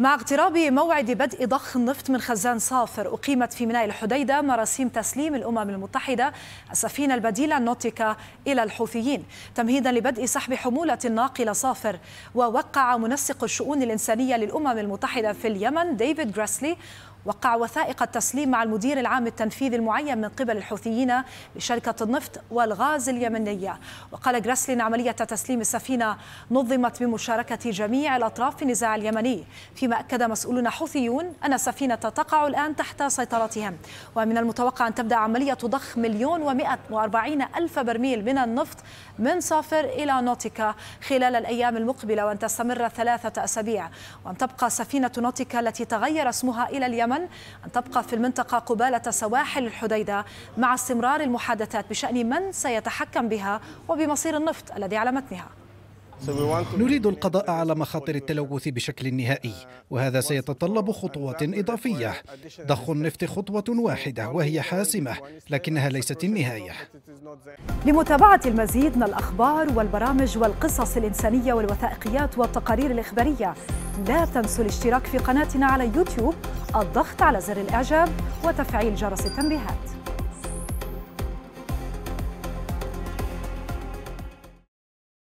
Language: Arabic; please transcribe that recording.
مع اقتراب موعد بدء ضخ النفط من خزان صافر، أقيمت في ميناء الحديدة مراسيم تسليم الأمم المتحدة السفينة البديلة النوتيكا إلى الحوثيين تمهيدا لبدء سحب حمولة الناقلة صافر. ووقع منسق الشؤون الإنسانية للأمم المتحدة في اليمن ديفيد جريسلي وقع وثائق التسليم مع المدير العام التنفيذي المعين من قبل الحوثيين لشركة النفط والغاز اليمنية. وقال جريسلي إن عملية تسليم السفينة نظمت بمشاركة جميع الأطراف في النزاع اليمني، فيما أكد مسؤولون حوثيون أن السفينة تقع الآن تحت سيطرتهم. ومن المتوقع أن تبدأ عملية ضخ 1,140,000 برميل من النفط من صافر إلى نوتيكا خلال الأيام المقبلة، وأن تستمر 3 أسابيع، وأن تبقى سفينة نوتيكا التي تغير اسمها إلى اليمن أن تبقى في المنطقة قبالة سواحل الحديدة مع استمرار المحادثات بشأن من سيتحكم بها وبمصير النفط الذي على متنها. نريد القضاء على مخاطر التلوث بشكل نهائي، وهذا سيتطلب خطوات إضافية. ضخ النفط خطوة واحدة وهي حاسمة، لكنها ليست النهاية. لمتابعة المزيد من الأخبار والبرامج والقصص الإنسانية والوثائقيات والتقارير الإخبارية، لا تنسوا الاشتراك في قناتنا على يوتيوب، الضغط على زر الإعجاب وتفعيل جرس التنبيهات.